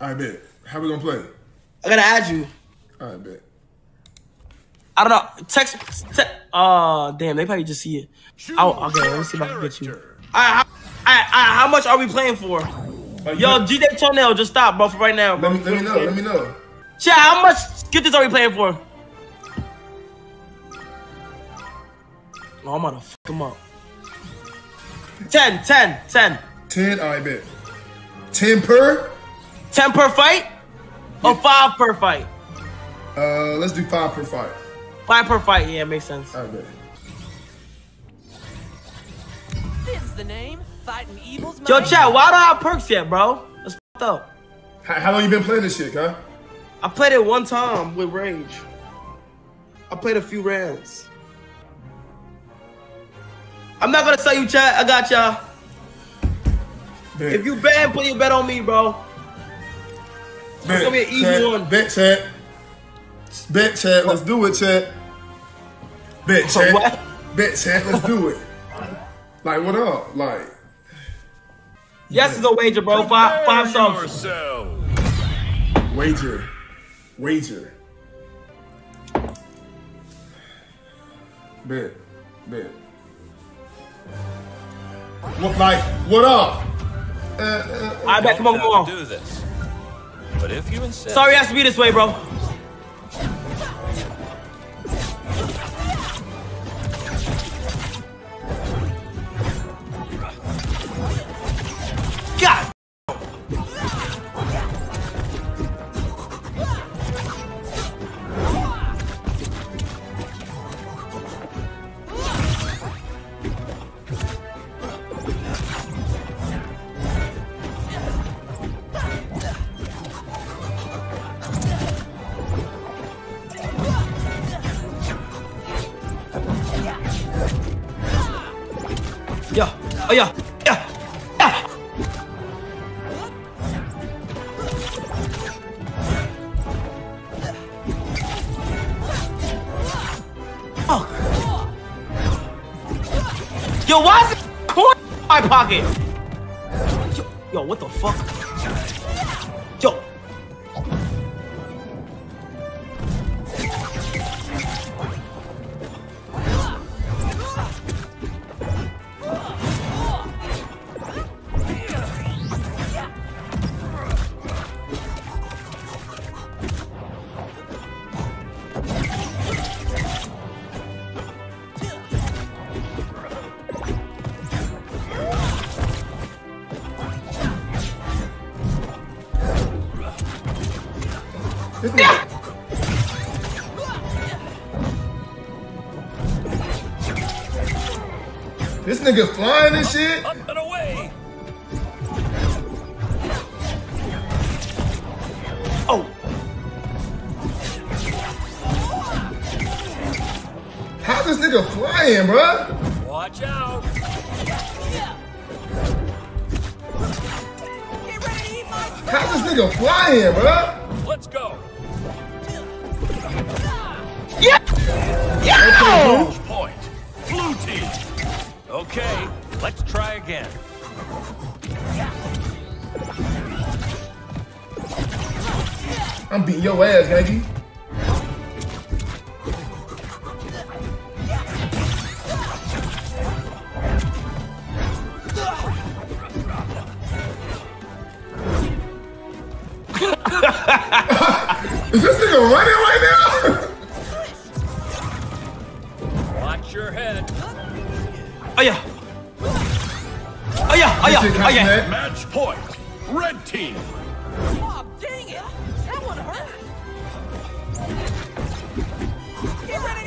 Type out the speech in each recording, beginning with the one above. I bet. How we gonna play? I gotta add you. I bet. I don't know. Text. Damn. They probably just see it. Oh, okay. Let me see if I can get you. How much are we playing for? Yo, DJ Toenail, just stop, bro. For right now, bro. Let me know. Let me know. Chat, how much skitters are we playing for? Oh, I'm gonna fuck him up. 10. 10. I bet. 10 per. 10 per fight. Or 5 per fight? Let's do 5 per fight. 5 per fight, yeah, makes sense. I bet. Finn's the name, fighting evil's mind. Yo, chat, why don't I have perks yet, bro? That's fucked up. How long you been playing this shit, huh? I played it one time with Rage. I played a few rounds. I'm not gonna sell you, chat. I got y'all. If you ban, put your bet on me, bro. Bet, it's gonna be an easy one. Bet, chat. Bet, chat. Let's do it, chat. Bet, chat. What? Bet, chat. Let's do it. Like, what up? Like, yes is a wager, bro. 5 songs. Wager. Bet. What? Like, what up? I bet. Come on, come on. Do this. But if you insist, sorry, it has to be this way, bro. God. Yeah. Oh. Yo, why is it coin in my pocket? Yo, what the fuck? Yo. This nigga flying and shit. Up and away. Oh. How's this nigga flying, bruh? Watch out. How's this nigga flying, bruh? Let's go. Yeah. Yeah. Okay, point. Blue team. Okay, let's try again. I'm beating your ass, Maggie. Is this nigga running right now? Watch your head. Oh yeah. Match point. Red team. Oh, dang it. That one hurt. Get ready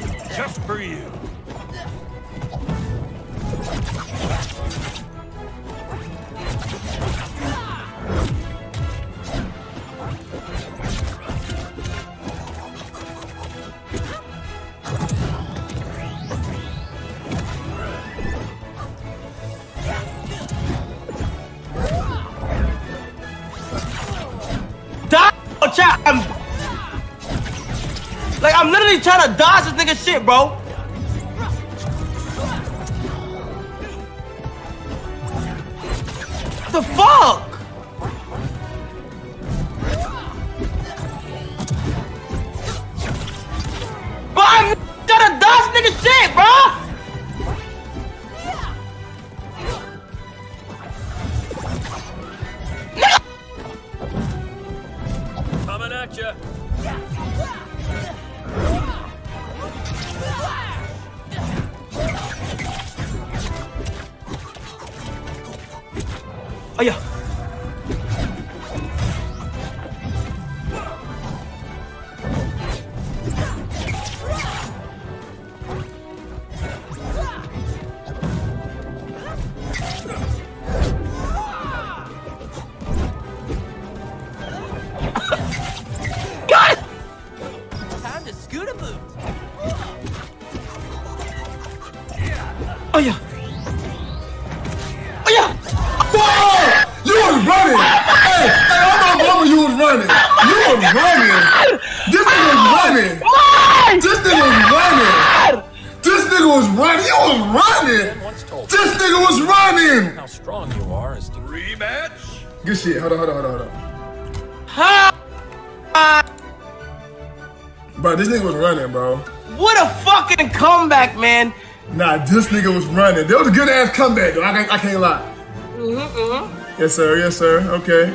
to eat my sword. Just for you. I'm literally trying to dodge this nigga shit, bro. the fuck? Bro, I'm done a dust nigga shit, bro! Nigga! Coming at ya! Oh yeah. Got it. Time to scoot a boot. Oh yeah. Running. Hey, I don't know you was running. You was running. This nigga was running. This nigga was running. This nigga was running. You was running. This nigga was running. How strong you are is to rematch. Good shit. Hold on. Bro, this nigga was running, bro. What a fucking comeback, man. Nah, this nigga was running. That was a good ass comeback, though. I can't lie. Yes, sir. Yes, sir. Okay.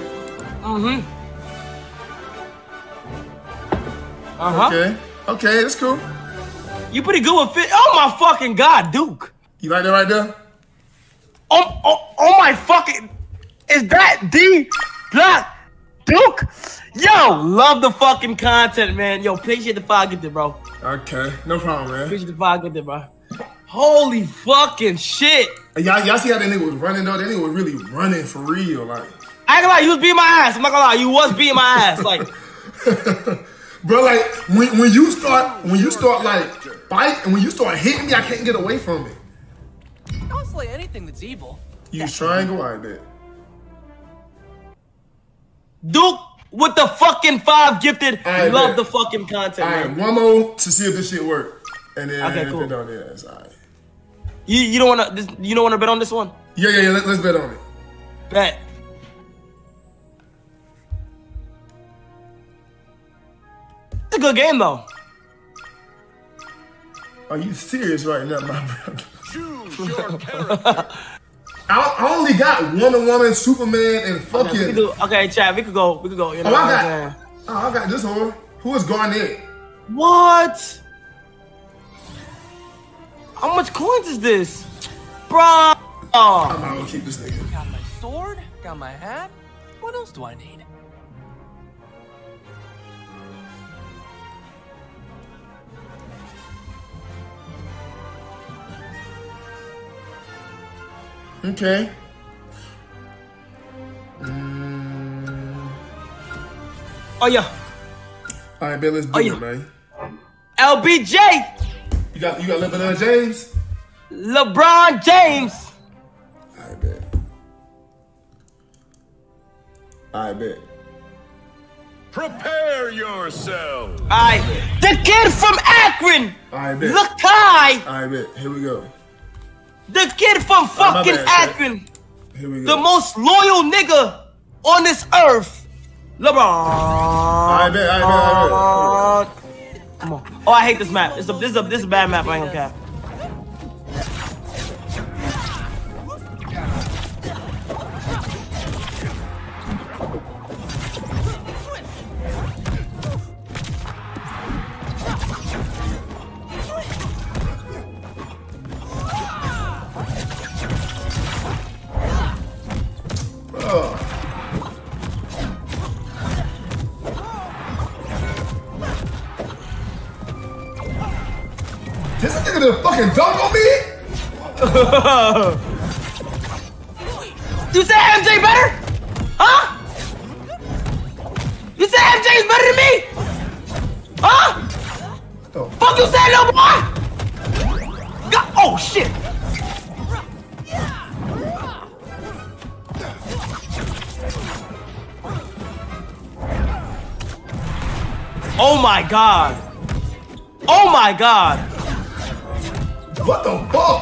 Okay. Okay, that's cool. You pretty good with fit. Oh, my fucking God, Duke. You like that right there? Oh my fucking. Is that D Block Duke? Yo, love the fucking content, man. Yo, appreciate the fire get there, bro. Okay. No problem, man. Appreciate the fire get there, bro. Holy fucking shit. Y'all see how that nigga was running though? That nigga was really running for real. Like, I ain't gonna lie, you was beating my ass. I'm not gonna lie, you was beating my ass. Like, bro, like when you start like fight and when you start hitting me, I can't get away from it. Don't slay anything that's evil. You triangle like that. Duke with the fucking 5 gifted. I love the fucking content. All right, one more to see if this shit works, and then okay, cool. It's all right. You don't wanna bet on this one? Yeah. Let's bet on it. Bet. It's a good game though. Are you serious right now, my brother? Choose your character. I only got Wonder Woman, Superman, and fucking. Okay, Chad, we could go. You know, I got this one. Who is Garnett? What? How much coins is this? Bro! I'm not gonna keep this nigga. Got my sword, got my hat. What else do I need? Okay. Oh yeah. Alright, babe, let's do it, man. LBJ! You got LeBron James? LeBron James! I bet. Prepare yourself! The kid from Akron! I bet. Lakai! I bet. Here we go. The kid from fucking Akron! Here we go. The most loyal nigga on this earth! LeBron! I bet. Come on. Oh, I hate this map. This is a bad map. I ain't gonna cap. This nigga did fucking dunk on me? You said MJ better? Huh? You said MJ's better than me? Huh? Fuck you said, no boy? God, oh shit. Oh my God. Oh my God. What the fuck?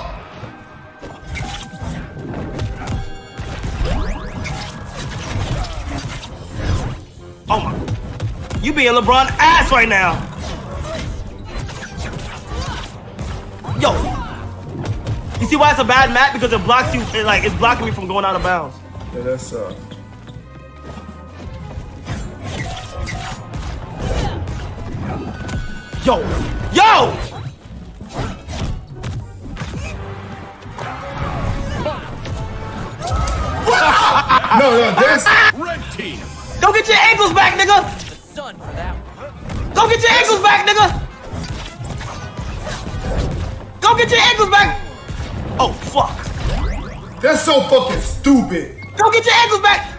You being LeBron ass right now. Yo. You see why it's a bad mat? Because it blocks you, it's blocking me from going out of bounds. Yeah, that sucks. Yo! Yo! No, this red team. Go get your ankles back, nigga! Go get your ankles back, nigga! Go get your ankles back! Oh, fuck. That's so fucking stupid. Go get your ankles back!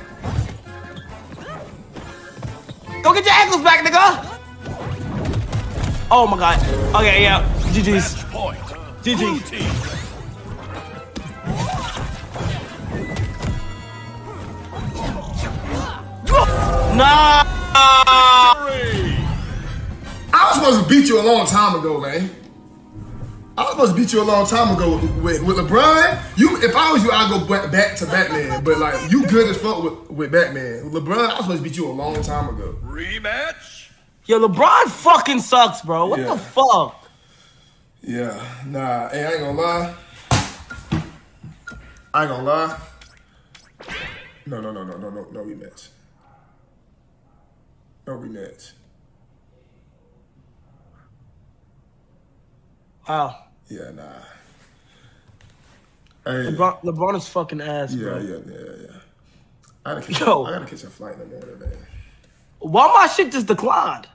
Go get your ankles back, nigga! Oh my god. Okay, yeah. GG's. GG's. No! I was supposed to beat you a long time ago, man. I was supposed to beat you a long time ago with LeBron. If I was you, I'd go back to Batman. But like, you good as fuck with Batman. LeBron, I was supposed to beat you a long time ago. Rematch? Yo, LeBron fucking sucks, bro. What the fuck? Yeah, nah. Hey, I ain't gonna lie. I ain't gonna lie. No rematch. No rematch. Wow. Yeah, nah. Hey. LeBron is fucking ass, bro. Yeah. I gotta catch a flight in the morning, man. Why my shit just declined?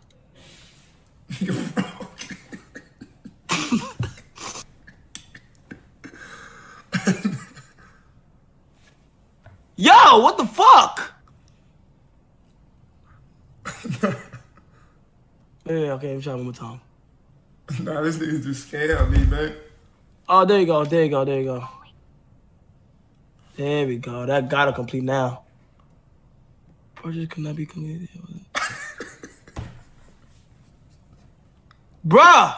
Yo, what the fuck? Yeah, okay, let me try one more time. Nah, this nigga just scammed me, man. Oh, there you go. There we go. That gotta complete now. Project cannot be completed. Bruh!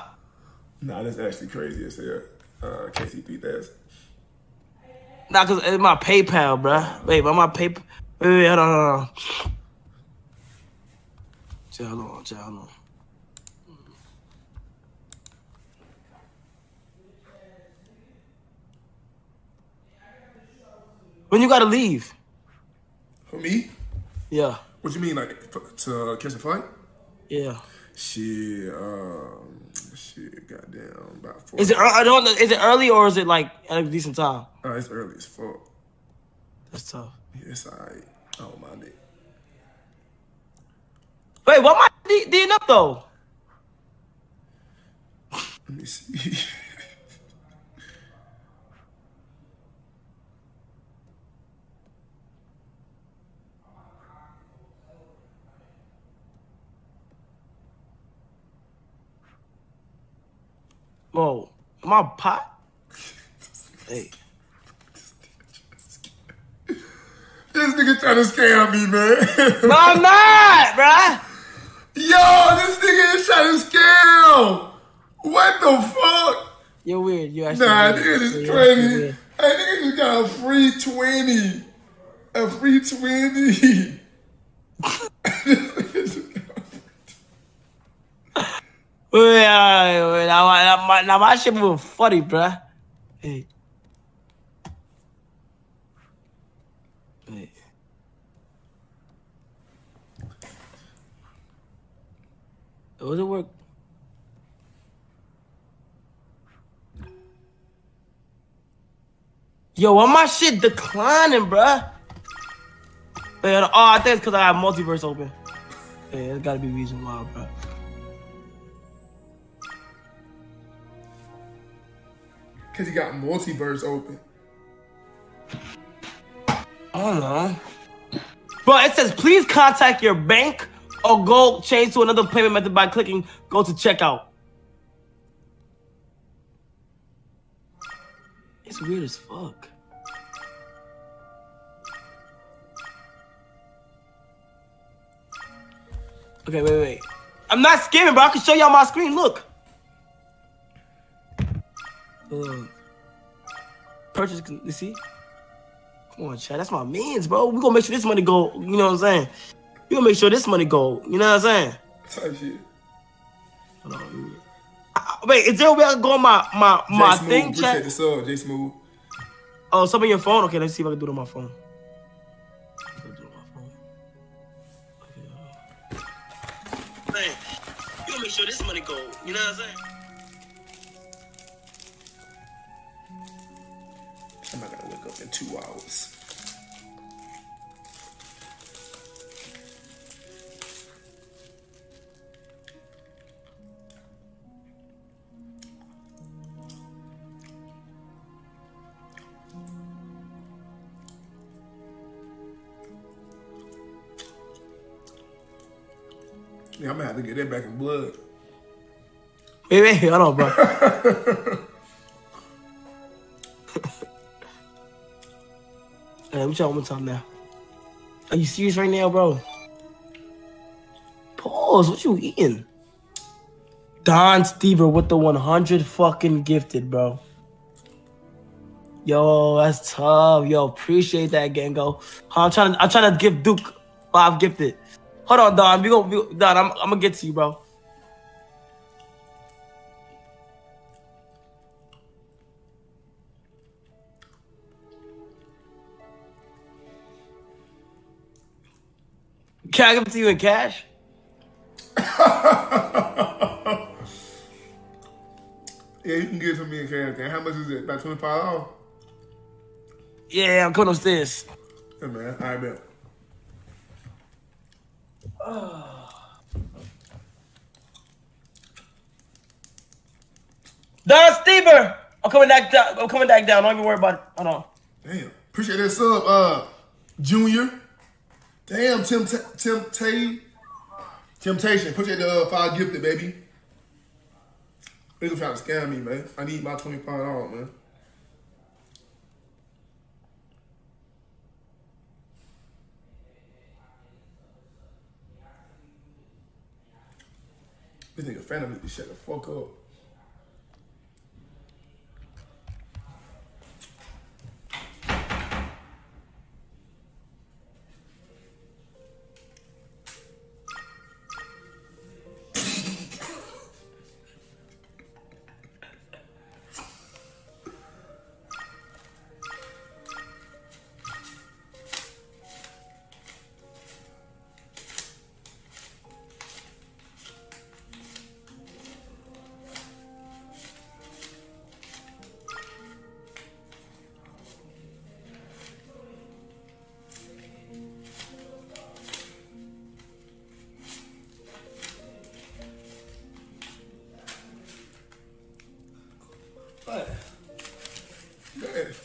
Nah, that's actually crazy as hell. KCP, that's. Nah, cause it's my PayPal, bruh. Wait, but my PayPal. Wait, hold on. Hold on. When you gotta leave? For me? Yeah. What do you mean, like, to catch a flight? Yeah. Shit, goddamn, about 4. Is it early or is it, like, at a decent time? It's early as fuck. That's tough. Yeah, it's alright. I don't mind it. Wait, what am I doing up, though? Let me see. Whoa, am I pot? Hey. This nigga trying to scam me, man. No, I'm not, bruh. Yo, this nigga is trying to scam. What the fuck? You're weird. You actually weird. Nigga is crazy. I think you got a free 20. A free 20. Wait, now my shit was funny, bruh. Hey. Does it work? Yo, why my shit declining, bruh? Wait, oh, I think it's because I have multiverse open. Yeah, there's gotta be a reason why, bruh. Because you got multiverse open. I don't know. Bro, it says, please contact your bank or go change to another payment method by clicking go to checkout. It's weird as fuck. Okay, wait. I'm not scamming, bro. I can show y'all my screen. Look. Purchase, you see? Come on, chat. That's my means, bro. We're gonna make sure this money go, you know what I'm saying? You gonna make sure this money go. You know what I'm saying? Type shit. Hold on. Wait, is there a way I can go on my thing chat? Oh, something on your phone? Okay, let's see if I can do it on my phone. Man, you gonna make sure this money go. You know what I'm saying? I'm not gonna wake up in 2 hours. Yeah, I'm gonna have to get that back in blood. Wait, hold on, bro. Let me try one time now. Are you serious right now, bro? Pause. What you eating? Don Stever with the 100 fucking gifted, bro. Yo, that's tough. Yo, appreciate that, Gango. I'm trying to give Duke 5 gifted. Hold on, Don. Don, I'm gonna get to you, bro. Can I give it to you in cash? Yeah, you can give it to me in cash. How much is it? About $25? Yeah, I'm coming upstairs. Hey, man. All right, man. Don Stever, I'm coming back down. Don't even worry about it. Hold on. Damn, appreciate that sub, Junior. Damn, Temptation. Appreciate the 5 gifted, baby. Nigga trying to scam me, man. I need my $25, man. This nigga Phantom need to shut the fuck up.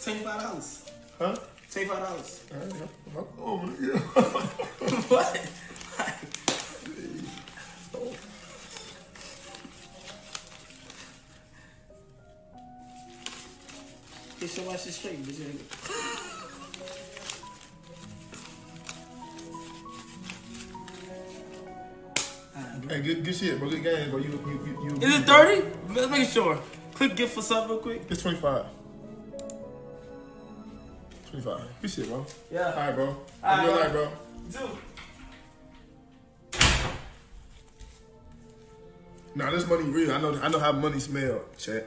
$25. Huh? $25. Oh, yeah. What? Get your watch straight, bitch. Hey, good shit, bro. Good game, bro. You is it 30? Let's make sure. Click gift for something real quick. It's 25. 25. Good shit, bro. Yeah. All right, bro. All right, all right, bro. Dude. Nah, this money real. I know how money smell, chat.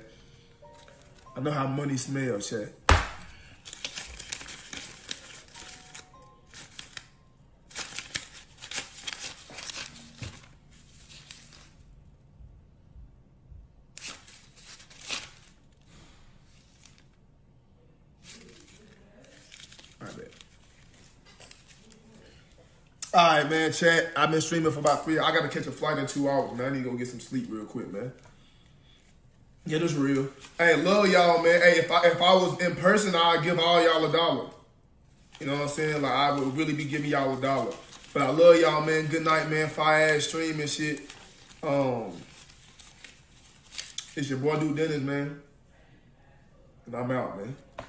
I know how money smell, chat. Alright, man, chat. I've been streaming for about 3 hours. I gotta catch a flight in 2 hours, man. I need to go get some sleep real quick, man. Yeah, that's real. Hey, love y'all, man. Hey, if I was in person, I'd give all y'all $1. You know what I'm saying? Like, I would really be giving y'all $1. But I love y'all, man. Good night, man. Fire ass stream and shit. It's your boy Duke Dennis, man. And I'm out, man.